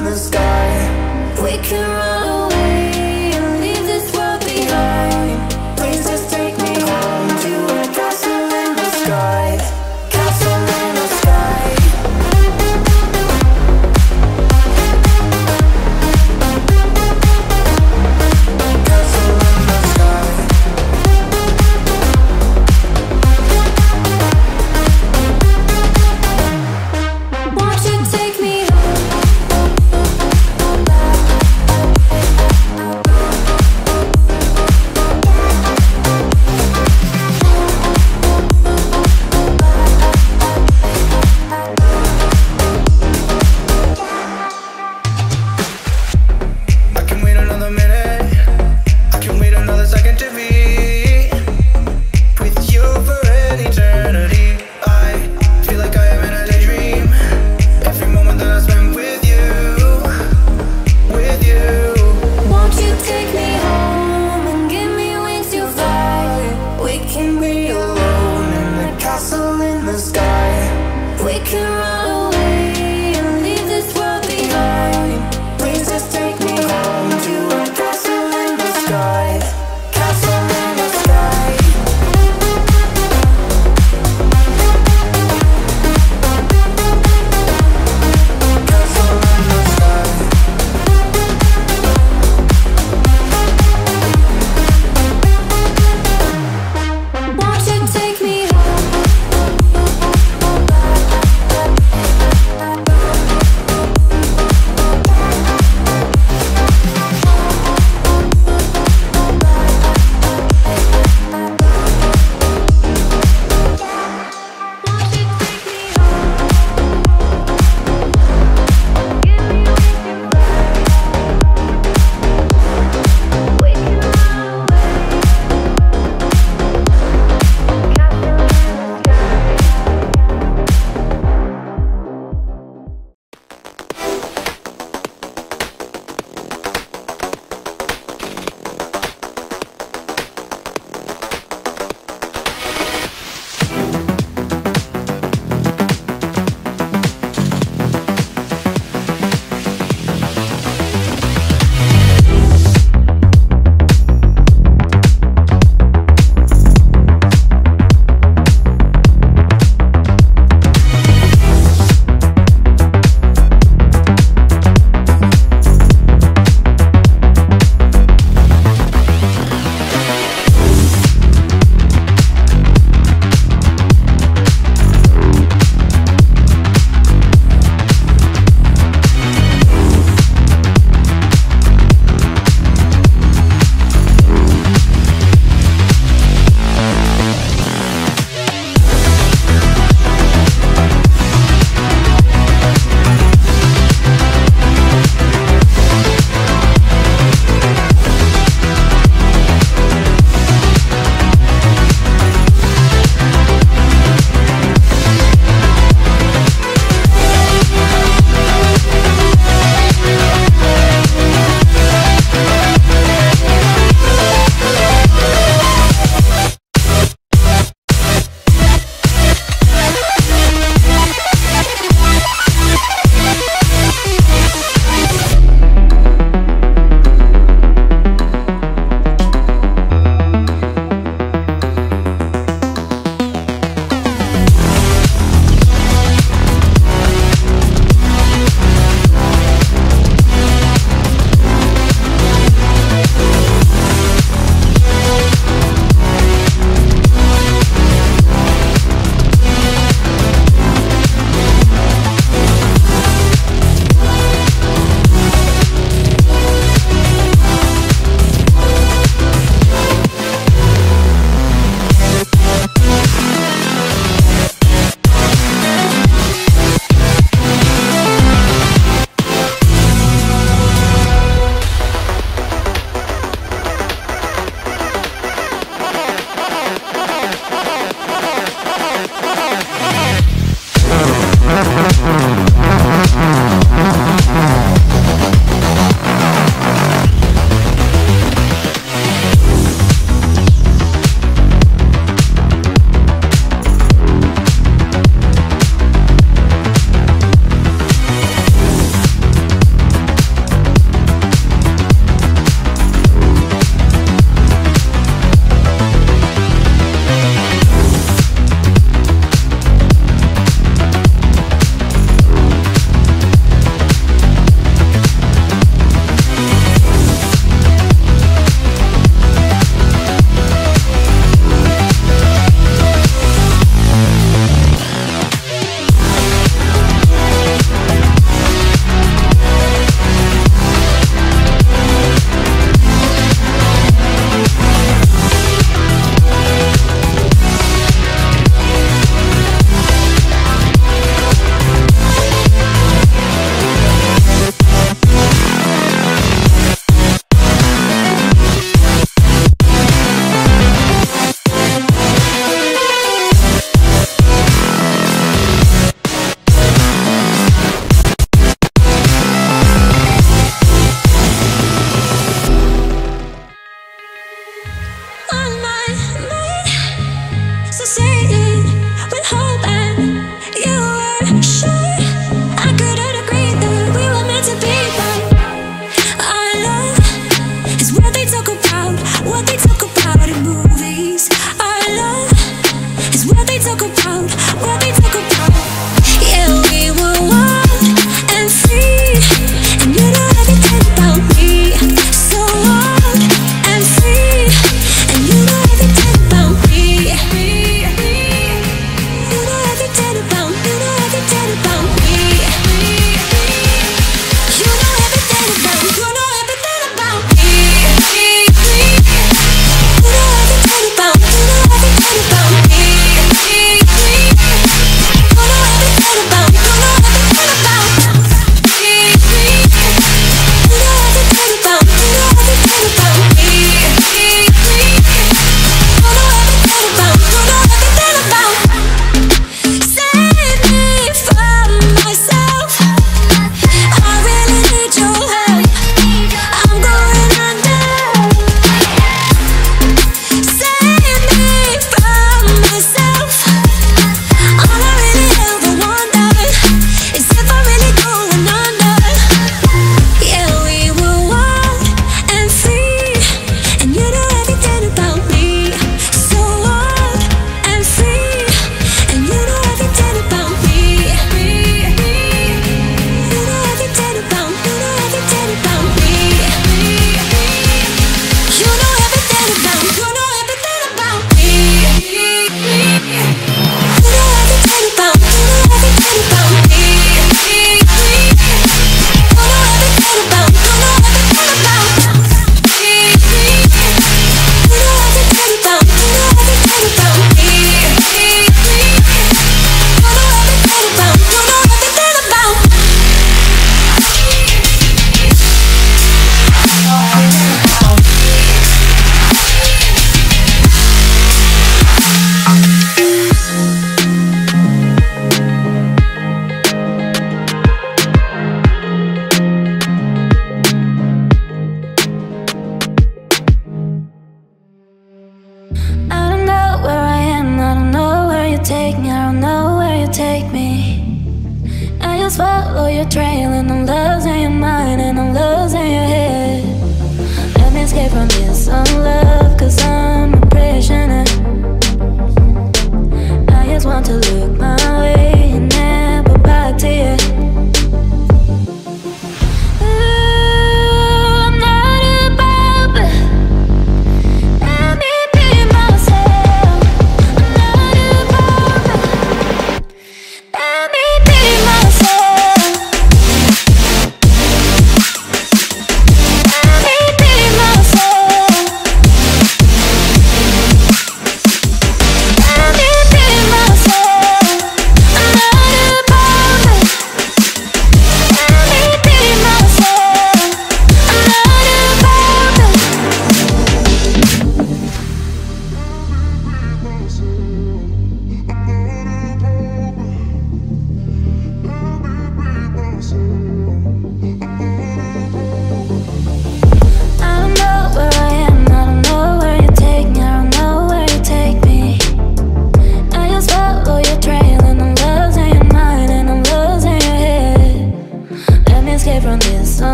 in the sky. We can run.